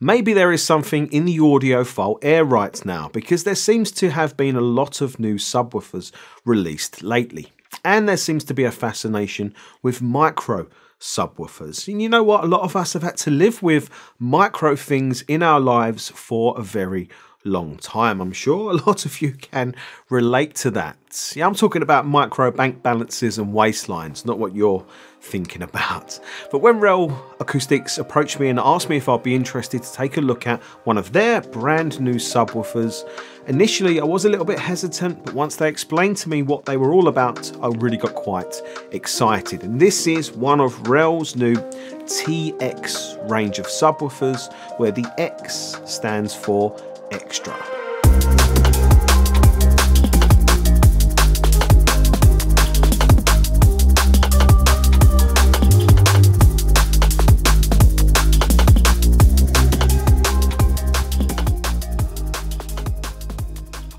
Maybe there is something in the audiophile air right now, because there seems to have been a lot of new subwoofers released lately. And there seems to be a fascination with micro subwoofers. And you know what? A lot of us have had to live with micro things in our lives for a very long time. I'm sure a lot of you can relate to that. Yeah, I'm talking about micro bank balances and waistlines, not what you're thinking about. But when REL Acoustics approached me and asked me if I'd be interested to take a look at one of their brand new subwoofers, initially I was a little bit hesitant, but once they explained to me what they were all about, I really got quite excited. And this is one of REL's new TX range of subwoofers, where the X stands for extra.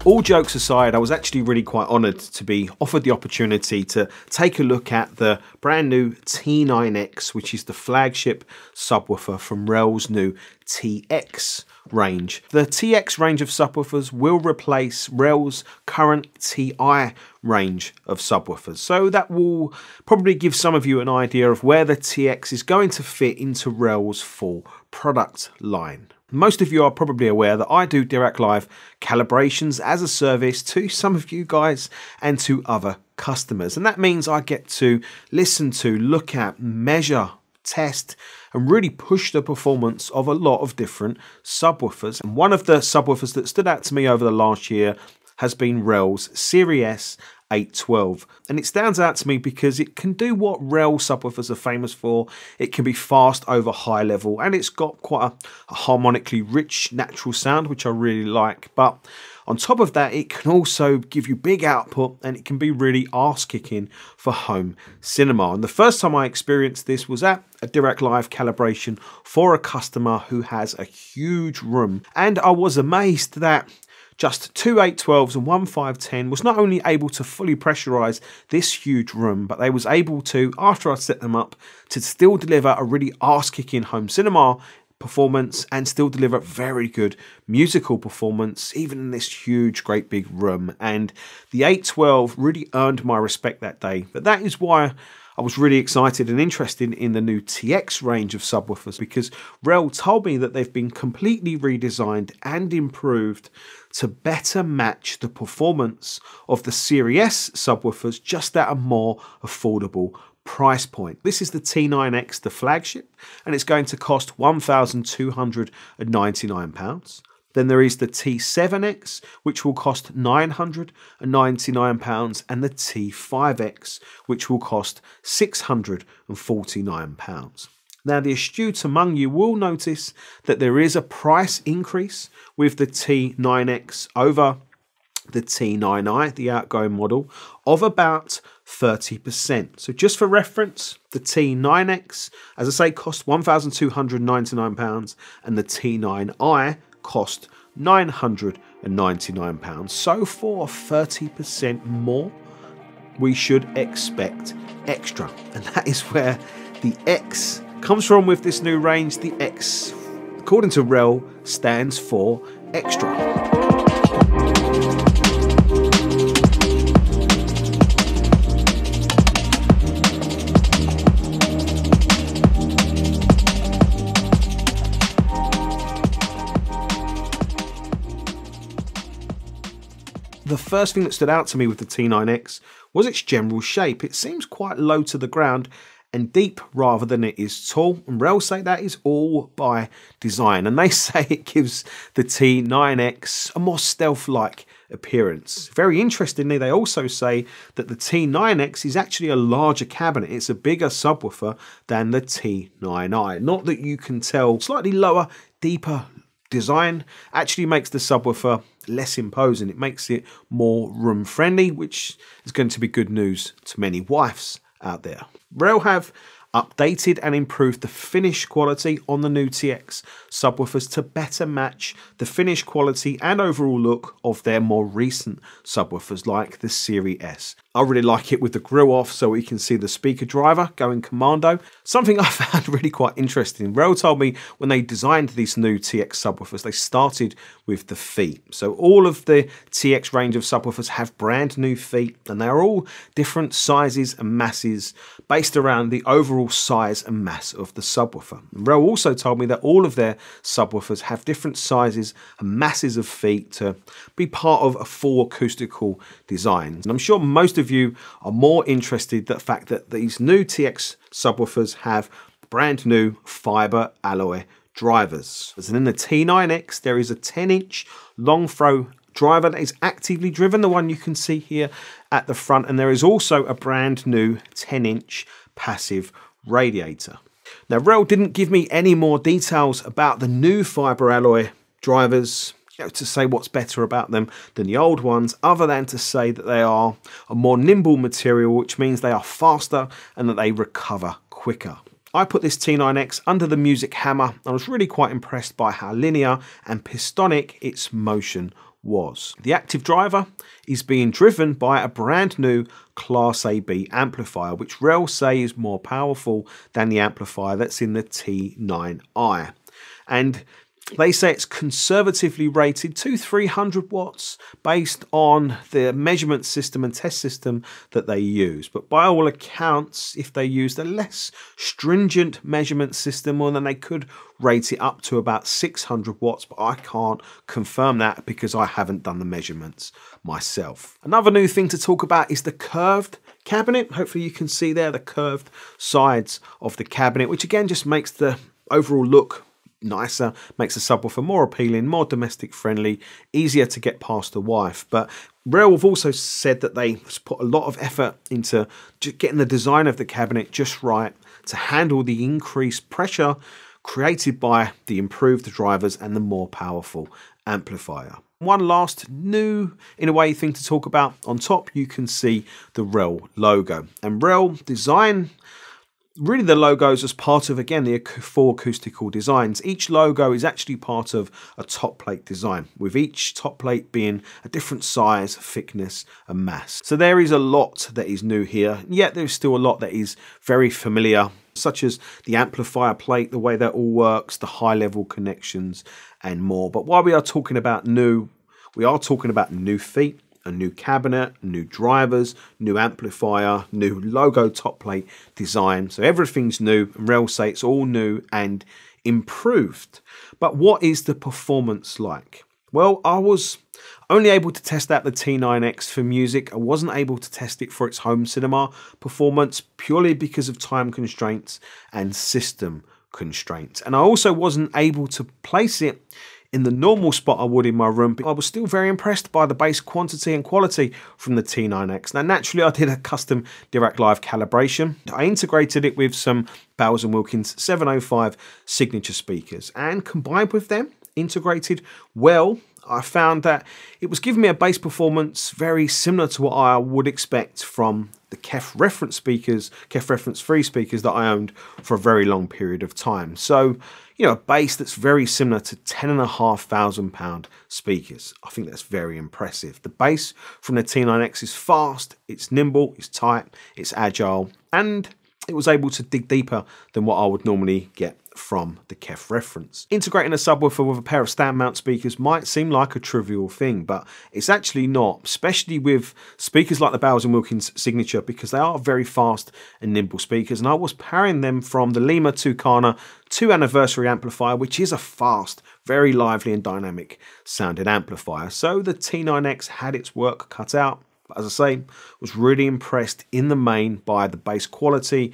All jokes aside, I was actually really quite honoured to be offered the opportunity to take a look at the brand new T9X, which is the flagship subwoofer from REL's new TX range. The TX range of subwoofers will replace REL's current Ti range of subwoofers, so that will probably give some of you an idea of where the TX is going to fit into REL's full product line. Most of you are probably aware that I do Dirac Live calibrations as a service to some of you guys and to other customers. And that means I get to listen to, look at, measure, test, and really push the performance of a lot of different subwoofers. And one of the subwoofers that stood out to me over the last year has been REL's Series S 812, and it stands out to me because it can do what REL subwoofers are famous for. It can be fast over high level, and it's got quite a harmonically rich natural sound, which I really like. But on top of that, it can also give you big output, and it can be really arse-kicking for home cinema. And the first time I experienced this was at a Dirac Live calibration for a customer who has a huge room, and I was amazed that just two 812s and one 510 was not only able to fully pressurize this huge room, but they was able to, after I set them up, to still deliver a really arse-kicking home cinema performance and still deliver very good musical performance, even in this huge, great big room. And the 812 really earned my respect that day. But that is why I was really excited and interested in the new TX range of subwoofers, because REL told me that they've been completely redesigned and improved to better match the performance of the Series S subwoofers, just at a more affordable price point. This is the T9X, the flagship, and it's going to cost £1,299. Then there is the T7X, which will cost £999, and the T5X, which will cost £649. Now, the astute among you will notice that there is a price increase with the T9X over the T9i, the outgoing model, of about 30%. So just for reference, the T9X, as I say, cost £1,299, and the T9i cost £999. So for 30% more, we should expect extra. And that is where the X comes from with this new range. The X, according to REL, stands for extra. The first thing that stood out to me with the T9X was its general shape. It seems quite low to the ground and deep rather than it is tall. And REL say that is all by design. And they say it gives the T9X a more stealth-like appearance. Very interestingly, they also say that the T9X is actually a larger cabinet. It's a bigger subwoofer than the T9i. Not that you can tell, slightly lower, deeper design actually makes the subwoofer less imposing. It makes it more room friendly, which is going to be good news to many wives out there. REL have updated and improved the finish quality on the new TX subwoofers to better match the finish quality and overall look of their more recent subwoofers like the Series S. I really like it with the grille off so you can see the speaker driver going commando. Something I found really quite interesting. REL told me when they designed these new TX subwoofers, they started with the feet. So all of the TX range of subwoofers have brand new feet, and they're all different sizes and masses based around the overall size and mass of the subwoofer. REL also told me that all of their subwoofers have different sizes and masses of feet to be part of a full acoustical design. And I'm sure most of you are more interested in the fact that these new TX subwoofers have brand new fiber alloy drivers. And in the T9X, there is a 10-inch long throw driver that is actively driven, the one you can see here at the front, and there is also a brand new 10-inch passive radiator. Now, REL didn't give me any more details about the new fiber alloy drivers, you know, to say what's better about them than the old ones, other than to say that they are a more nimble material, which means they are faster and that they recover quicker. I put this T9X under the music hammer, and I was really quite impressed by how linear and pistonic its motion was. The active driver is being driven by a brand new Class AB amplifier, which REL say is more powerful than the amplifier that's in the T9i. And they say it's conservatively rated to 300 watts based on the measurement system and test system that they use. But by all accounts, if they used a less stringent measurement system, well, then they could rate it up to about 600 watts, but I can't confirm that because I haven't done the measurements myself. Another new thing to talk about is the curved cabinet. Hopefully you can see there the curved sides of the cabinet, which again just makes the overall look nicer, makes the subwoofer more appealing, more domestic friendly, easier to get past the wife. But REL have also said that they put a lot of effort into getting the design of the cabinet just right to handle the increased pressure created by the improved drivers and the more powerful amplifier. One last new, in a way, thing to talk about. On top you can see the REL logo, and REL design really the logos as part of, again, the four acoustical designs. Each logo is actually part of a top plate design, with each top plate being a different size, thickness and mass. So there is a lot that is new here, yet there's still a lot that is very familiar, such as the amplifier plate, the way that all works, the high level connections and more. But while we are talking about new, we are talking about new feet, a new cabinet, new drivers, new amplifier, new logo top plate design. So everything's new, and REL say it's all new and improved. But what is the performance like? Well, I was only able to test out the T9X for music. I wasn't able to test it for its home cinema performance purely because of time constraints and system constraints. And I also wasn't able to place it in the normal spot I would in my room, but I was still very impressed by the bass quantity and quality from the T9X. Now, naturally, I did a custom Dirac Live calibration. I integrated it with some Bowers and Wilkins 705 Signature speakers, and combined with them, integrated well, I found that it was giving me a bass performance very similar to what I would expect from the KEF reference speakers, KEF reference 3 speakers that I owned for a very long period of time. So, you know, a bass that's very similar to 10,500 pound speakers. I think that's very impressive. The bass from the T9X is fast, it's nimble, it's tight, it's agile, and it was able to dig deeper than what I would normally get from the KEF reference. Integrating a subwoofer with a pair of stand mount speakers might seem like a trivial thing, but it's actually not, especially with speakers like the Bowers and Wilkins Signature, because they are very fast and nimble speakers, and I was pairing them from the Leema Tucana II anniversary amplifier, which is a fast, very lively and dynamic sounding amplifier. So the T9X had its work cut out, but as I say, was really impressed in the main by the bass quality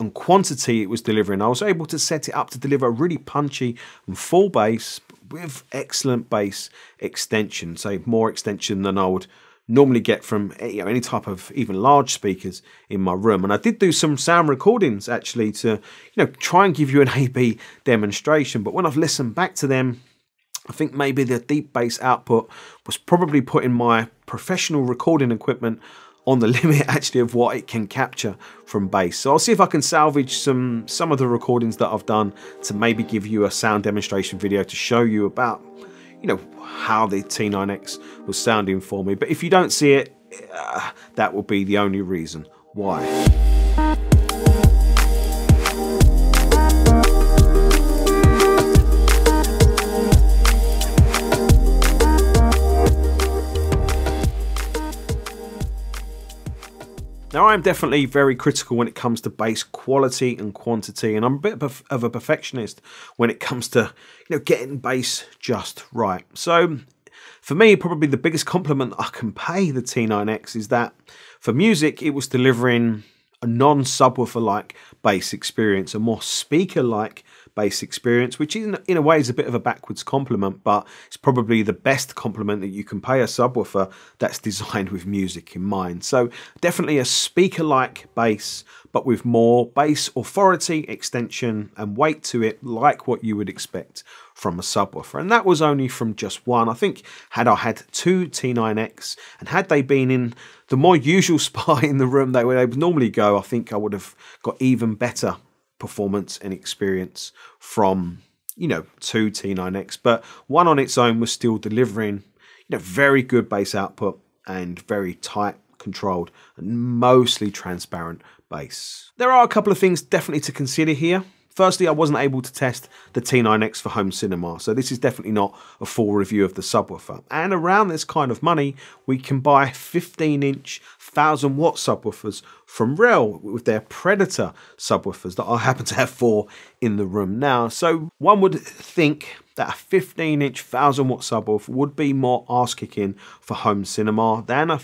and quantity it was delivering. I was able to set it up to deliver a really punchy and full bass with excellent bass extension, so more extension than I would normally get from, you know, any type of even large speakers in my room. And I did do some sound recordings actually to, you know, try and give you an A/B demonstration, but when I've listened back to them, I think maybe the deep bass output was probably putting my professional recording equipment on the limit actually of what it can capture from bass. So I'll see if I can salvage some of the recordings that I've done to maybe give you a sound demonstration video to show you about, you know, how the T9X was sounding for me. But if you don't see it, that will be the only reason why. Now, I'm definitely very critical when it comes to bass quality and quantity, and I'm a bit of a perfectionist when it comes to, you know, getting bass just right. So for me, probably the biggest compliment I can pay the T9X is that for music, it was delivering a non-subwoofer-like bass experience, a more speaker-like bass experience, which in a way is a bit of a backwards compliment, but it's probably the best compliment that you can pay a subwoofer that's designed with music in mind. So definitely a speaker-like bass, but with more bass authority, extension, and weight to it, like what you would expect from a subwoofer. And that was only from just one. I think had I had two T9X, and had they been in the more usual spot in the room they would normally go, I think I would have got even better performance and experience from, you know, two T9X, but one on its own was still delivering, you know, very good bass output and very tight, controlled, and mostly transparent bass. There are a couple of things definitely to consider here. Firstly, I wasn't able to test the T9X for home cinema, so this is definitely not a full review of the subwoofer. And around this kind of money, we can buy 15-inch 1000-watt subwoofers from REL with their Predator subwoofers that I happen to have four in the room now. So one would think that a 15-inch 1000-watt subwoofer would be more arse-kicking for home cinema than a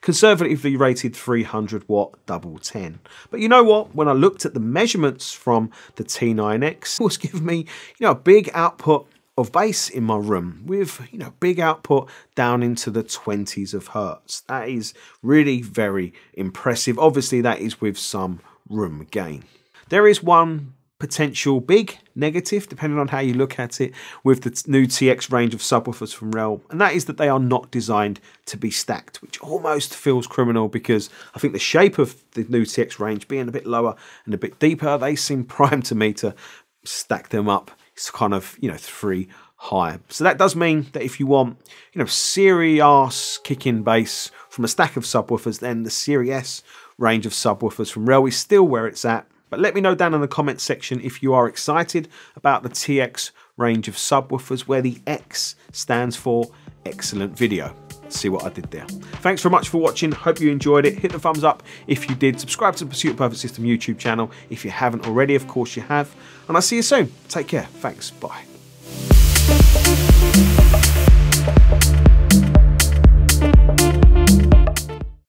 conservatively rated 300-watt 1010. But you know what? When I looked at the measurements from the T9X, it was giving me, you know, a big output of bass in my room with, you know, big output down into the 20s of hertz. That is really very impressive. Obviously, that is with some room gain. There is one potential big negative, depending on how you look at it, with the new TX range of subwoofers from REL, and that is that they are not designed to be stacked, which almost feels criminal because I think the shape of the new TX range being a bit lower and a bit deeper, they seem primed to me to stack them up. It's kind of, you know, three high. So that does mean that if you want, you know, serious kicking bass from a stack of subwoofers, then the Series S range of subwoofers from REL is still where it's at. But let me know down in the comments section if you are excited about the TX range of subwoofers, where the X stands for excellent video. See what I did there. Thanks very much for watching. Hope you enjoyed it. Hit the thumbs up if you did. Subscribe to the Pursuit Perfect System YouTube channel if you haven't already. Of course you have. And I'll see you soon. Take care. Thanks. Bye.